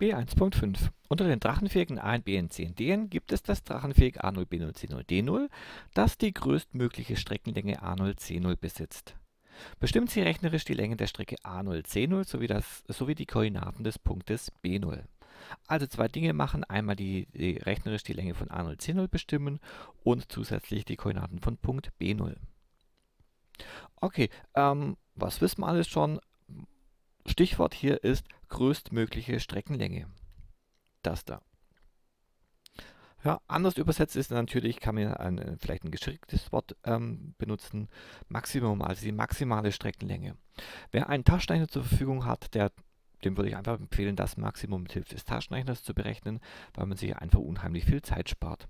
B1.5. Unter den Drachenfähigen A und B und C und D gibt es das Drachenfähige A0, B0, C0, D0, das die größtmögliche Streckenlänge A0, C0 besitzt. Bestimmt sie rechnerisch die Länge der Strecke A0, C0 sowie die Koordinaten des Punktes B0. Also zwei Dinge machen, einmal die rechnerisch die Länge von A0, C0 bestimmen und zusätzlich die Koordinaten von Punkt B0. Okay, was wissen wir alles schon? Stichwort hier ist größtmögliche Streckenlänge. Das da. Ja, anders übersetzt ist natürlich, kann man vielleicht ein geschicktes Wort benutzen, Maximum, also die maximale Streckenlänge. Wer einen Taschenrechner zur Verfügung hat, dem würde ich einfach empfehlen, das Maximum mit Hilfe des Taschenrechners zu berechnen, weil man sich einfach unheimlich viel Zeit spart.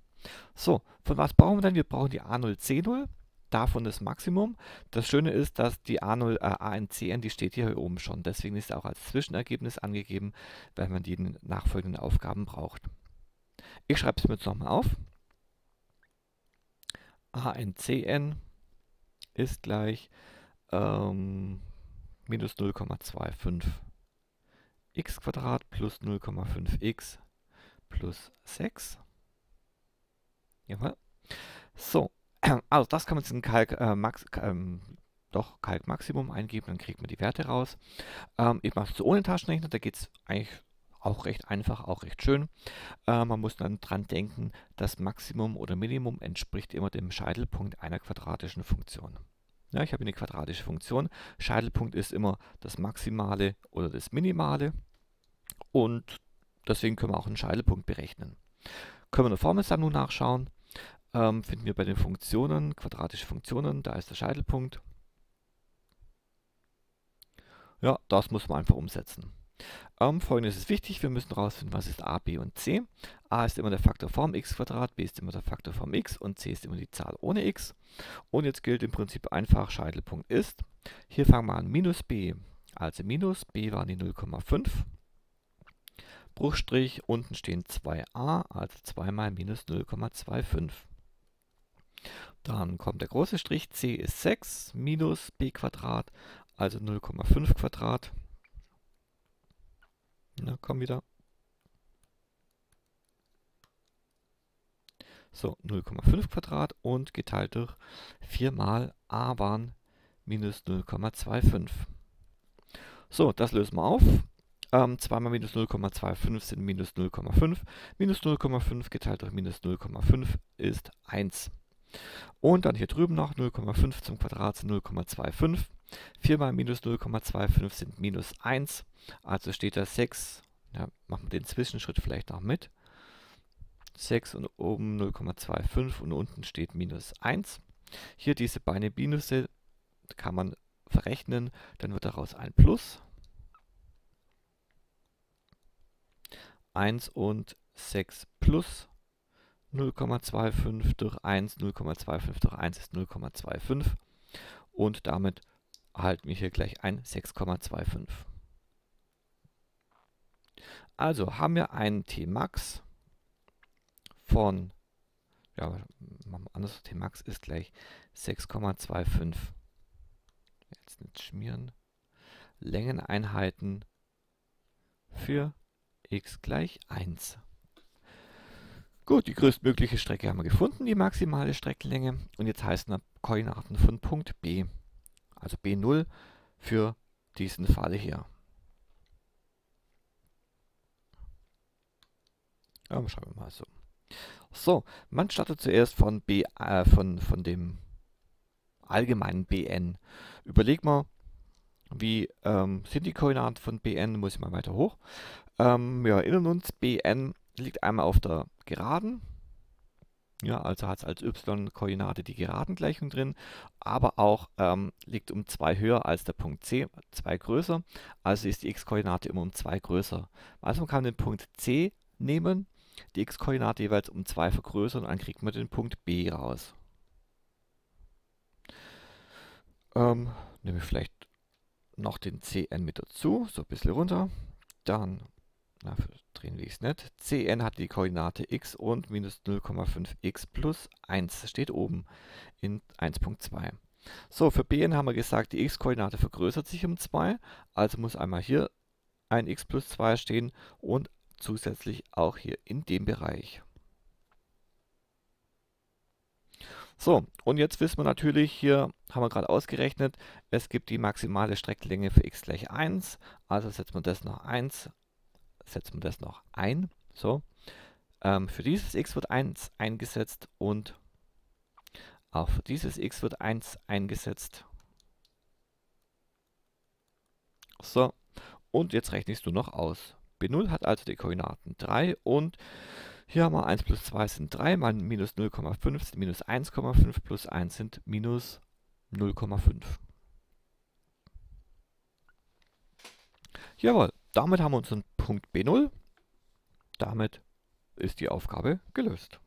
So, von was brauchen wir denn? Wir brauchen die A0, C0. Davon das Maximum. Das Schöne ist, dass die A1CN, die steht hier oben schon. Deswegen ist sie auch als Zwischenergebnis angegeben, weil man die nachfolgenden Aufgaben braucht. Ich schreibe es mir jetzt nochmal auf. A1CN ist gleich minus 0,25 x² plus 0,5x plus 6. Jawohl. So. Also das kann man jetzt in Kalk Maximum eingeben, dann kriegt man die Werte raus. Ich mache es so ohne Taschenrechner, da geht es eigentlich auch recht einfach, auch recht schön. Man muss dann dran denken, das Maximum oder Minimum entspricht immer dem Scheitelpunkt einer quadratischen Funktion. Ja, ich habe eine quadratische Funktion, Scheitelpunkt ist immer das Maximale oder das Minimale und deswegen können wir auch einen Scheitelpunkt berechnen. Können wir eine Formelsammlung nachschauen. Finden wir bei den Funktionen, quadratische Funktionen, da ist der Scheitelpunkt. Ja, das muss man einfach umsetzen. Folgendes ist wichtig, wir müssen rausfinden, was ist a, b und c. a ist immer der Faktor Form x², b ist immer der Faktor Form x und c ist immer die Zahl ohne x. Und jetzt gilt im Prinzip einfach, Scheitelpunkt ist, hier fangen wir an, minus b, also minus b waren die 0,5. Bruchstrich, unten stehen 2a, also 2 mal minus 0,25. Dann kommt der große Strich, c ist 6 minus b², also 0,5². Na, komm wieder. So, 0,5² und geteilt durch 4 mal a waren minus 0,25. So, das lösen wir auf. 2 mal minus 0,25 sind minus 0,5. Minus 0,5 geteilt durch minus 0,5 ist 1. Und dann hier drüben noch 0,5 zum Quadrat sind 0,25. 4 mal minus 0,25 sind minus 1. Also steht da 6. Ja, machen wir den Zwischenschritt vielleicht noch mit. 6 und oben 0,25 und unten steht minus 1. Hier diese beiden Minusse kann man verrechnen. Dann wird daraus ein Plus. 1 und 6 plus 0,25 durch 1, 0,25 durch 1 ist 0,25 und damit erhalten wir hier gleich ein 6,25. Also haben wir einen Tmax von, ja, machen wir anders, Tmax ist gleich 6,25. Jetzt nicht schmieren. Längeneinheiten für x gleich 1. Gut, die größtmögliche Strecke haben wir gefunden, die maximale Streckenlänge. Und jetzt heißen wir Koordinaten von Punkt B, also B0 für diesen Fall hier. Ja, schreiben wir mal so. So, man startet zuerst von dem allgemeinen Bn. Überleg mal, wie sind die Koordinaten von Bn? Muss ich mal weiter hoch. Wir erinnern uns, Bn liegt einmal auf der Geraden. Ja, also hat es als y-Koordinate die Geradengleichung drin, aber auch liegt um 2 höher als der Punkt C, 2 größer. Also ist die x-Koordinate immer um 2 größer. Also man kann den Punkt C nehmen, die x-Koordinate jeweils um 2 vergrößern und dann kriegt man den Punkt B raus. Nehme ich vielleicht noch den Cn mit dazu, so ein bisschen runter. Dann drehen wir es nicht. Cn hat die Koordinate x und minus 0,5x plus 1. Das steht oben in 1.2. So, für Bn haben wir gesagt, die x-Koordinate vergrößert sich um 2. Also muss einmal hier ein x plus 2 stehen und zusätzlich auch hier in dem Bereich. So, und jetzt wissen wir natürlich, hier haben wir gerade ausgerechnet, es gibt die maximale Strecklänge für x gleich 1, also setzen wir das noch ein. So, für dieses x wird 1 eingesetzt und auch für dieses x wird 1 eingesetzt. So, und jetzt rechnest du noch aus. B0 hat also die Koordinaten 3 und hier haben wir 1 plus 2 sind 3, mal minus 0,5 sind minus 1,5, plus 1 sind minus 0,5. Jawohl, damit haben wir unseren Punkt B0. Damit ist die Aufgabe gelöst.